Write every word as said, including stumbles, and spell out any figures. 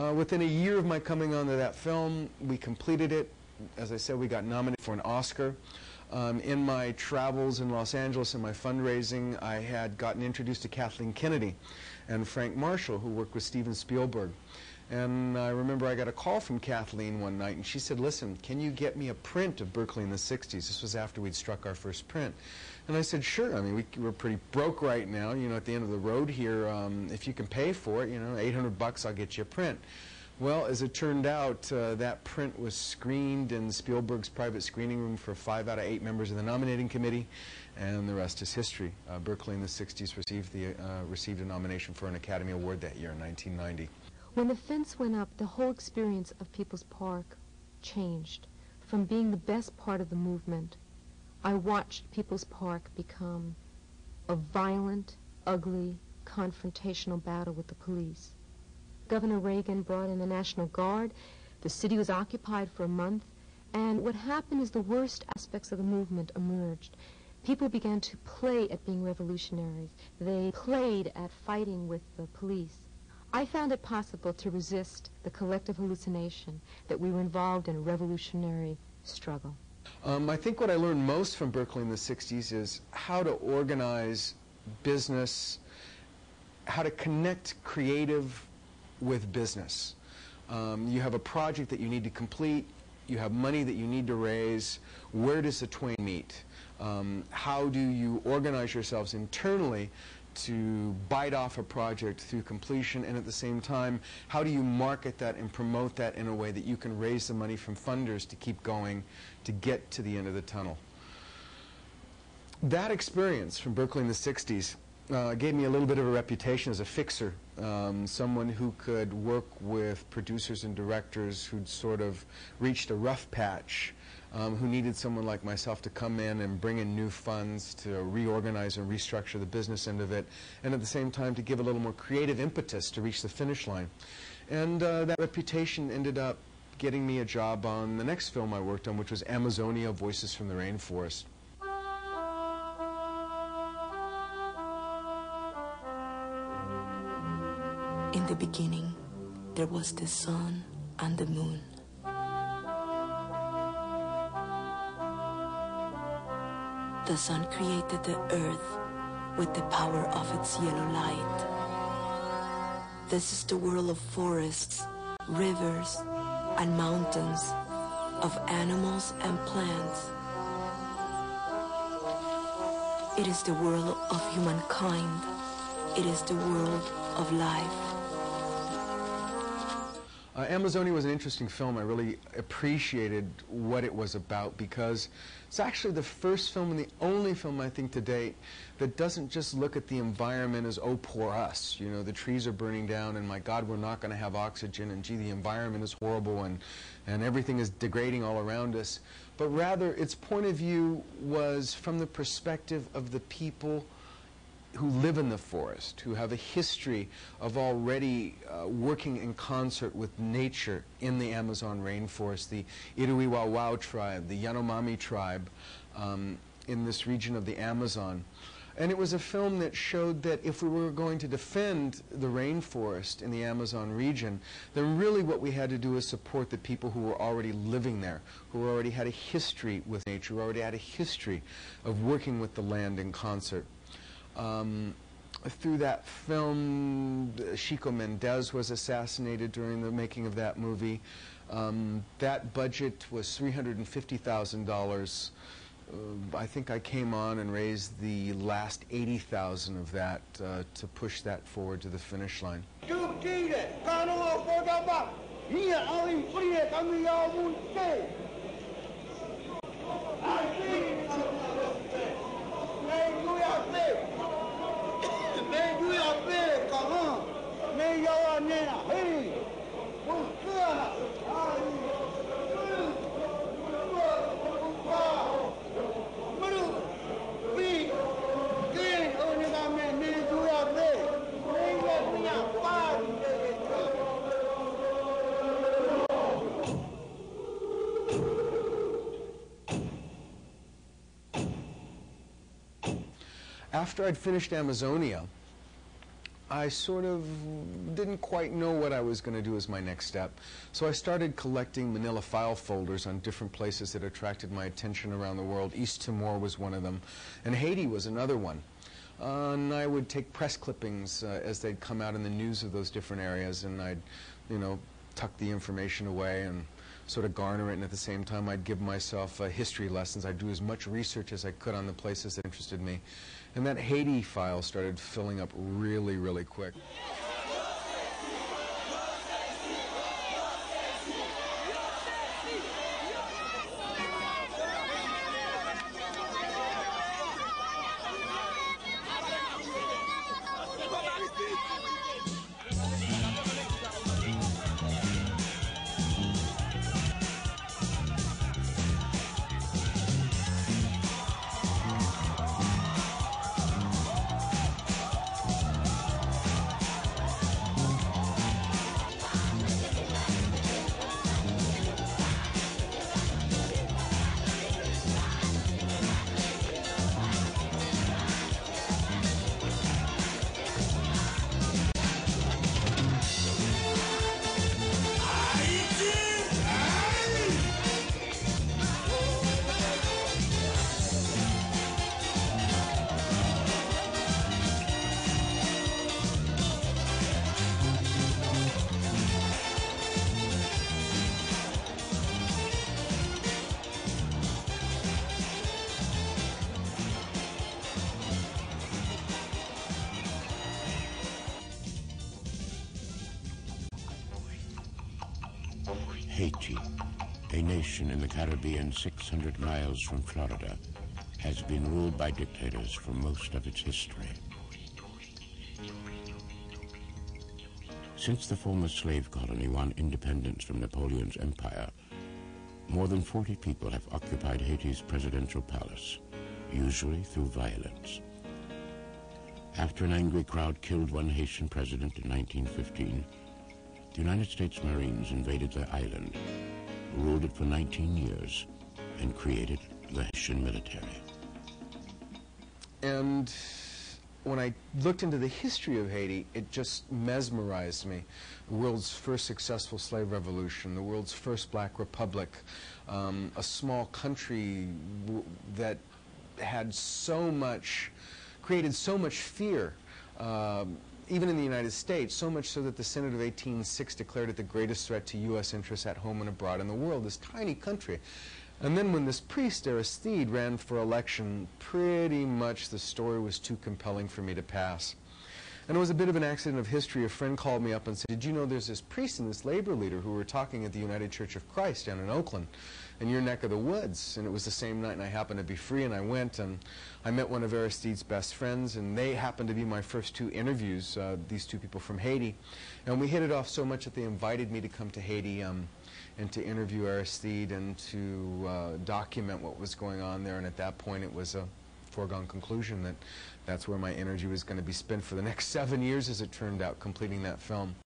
Uh, within a year of my coming onto that film, we completed it. As I said, we got nominated for an Oscar. Um, in my travels in Los Angeles and my fundraising, I had gotten introduced to Kathleen Kennedy and Frank Marshall, who worked with Steven Spielberg. And I remember I got a call from Kathleen one night, and she said, listen, can you get me a print of Berkeley in the sixties? This was after we'd struck our first print. And I said, sure. I mean, we, we're pretty broke right now, you know, at the end of the road here. Um, if you can pay for it, you know, eight hundred bucks, I'll get you a print. Well, as it turned out, uh, that print was screened in Spielberg's private screening room for five out of eight members of the nominating committee, and the rest is history. Uh, Berkeley in the sixties received, the, uh, received a nomination for an Academy Award that year in nineteen ninety. When the fence went up, the whole experience of People's Park changed from being the best part of the movement. I watched People's Park become a violent, ugly, confrontational battle with the police. Governor Reagan brought in the National Guard. The city was occupied for a month, and what happened is the worst aspects of the movement emerged. People began to play at being revolutionaries. They played at fighting with the police. I found it possible to resist the collective hallucination that we were involved in a revolutionary struggle. Um, I think what I learned most from Berkeley in the sixties is how to organize business, how to connect creative with business. Um, you have a project that you need to complete, you have money that you need to raise. Where does the twain meet? Um, how do you organize yourselves internally to bite off a project through completion, and at the same time, how do you market that and promote that in a way that you can raise the money from funders to keep going to get to the end of the tunnel? That experience from Berkeley in the sixties Uh, gave me a little bit of a reputation as a fixer, um, someone who could work with producers and directors who'd sort of reached a rough patch, um, who needed someone like myself to come in and bring in new funds to reorganize and restructure the business end of it, and at the same time to give a little more creative impetus to reach the finish line. And uh, that reputation ended up getting me a job on the next film I worked on, which was Amazonia, Voices from the Rainforest. In the beginning, there was the sun and the moon. The sun created the earth with the power of its yellow light. This is the world of forests, rivers, and mountains, of animals and plants. It is the world of humankind. It is the world of life. Uh, Amazonia was an interesting film. I really appreciated what it was about because it's actually the first film and the only film I think to date that doesn't just look at the environment as, oh, poor us. You know, the trees are burning down and my God, we're not going to have oxygen and gee, the environment is horrible and, and everything is degrading all around us. But rather, its point of view was from the perspective of the people who live in the forest, who have a history of already uh, working in concert with nature in the Amazon rainforest, the Iruiwauwau tribe, the Yanomami tribe um, in this region of the Amazon. And it was a film that showed that if we were going to defend the rainforest in the Amazon region, then really what we had to do is support the people who were already living there, who already had a history with nature, who already had a history of working with the land in concert. Um, through that film, Chico Mendes was assassinated during the making of that movie. Um, that budget was three hundred fifty thousand dollars. Uh, I think I came on and raised the last eighty thousand dollars of that uh, to push that forward to the finish line. After I'd finished Amazonia, I sort of didn't quite know what I was going to do as my next step. So I started collecting manila file folders on different places that attracted my attention around the world. East Timor was one of them, and Haiti was another one. Uh, and I would take press clippings uh, as they'd come out in the news of those different areas, and I'd, you know, tuck the information away and sort of garner it, and at the same time I'd give myself uh, history lessons. I'd do as much research as I could on the places that interested me. And that Haiti file started filling up really, really quick. Haiti, a nation in the Caribbean six hundred miles from Florida, has been ruled by dictators for most of its history. Since the former slave colony won independence from Napoleon's empire, more than forty people have occupied Haiti's presidential palace, usually through violence. After an angry crowd killed one Haitian president in nineteen fifteen, the United States Marines invaded the island, ruled it for nineteen years, and created the Haitian military. And when I looked into the history of Haiti, it just mesmerized me. The world's first successful slave revolution, the world's first black republic, um, a small country w that had so much, created so much fear, uh, even in the United States, so much so that the Senate of eighteen oh six declared it the greatest threat to U S interests at home and abroad in the world, this tiny country. And then when this priest, Aristide, ran for election, pretty much the story was too compelling for me to pass. And it was a bit of an accident of history. A friend called me up and said, "Did you know there's this priest and this labor leader who were talking at the United Church of Christ down in Oakland, in your neck of the woods?" And it was the same night, and I happened to be free, and I went, and I met one of Aristide's best friends, and they happened to be my first two interviews, uh, these two people from Haiti. And we hit it off so much that they invited me to come to Haiti um, and to interview Aristide and to uh, document what was going on there. And at that point, it was a foregone conclusion that that's where my energy was going to be spent for the next seven years, as it turned out, completing that film.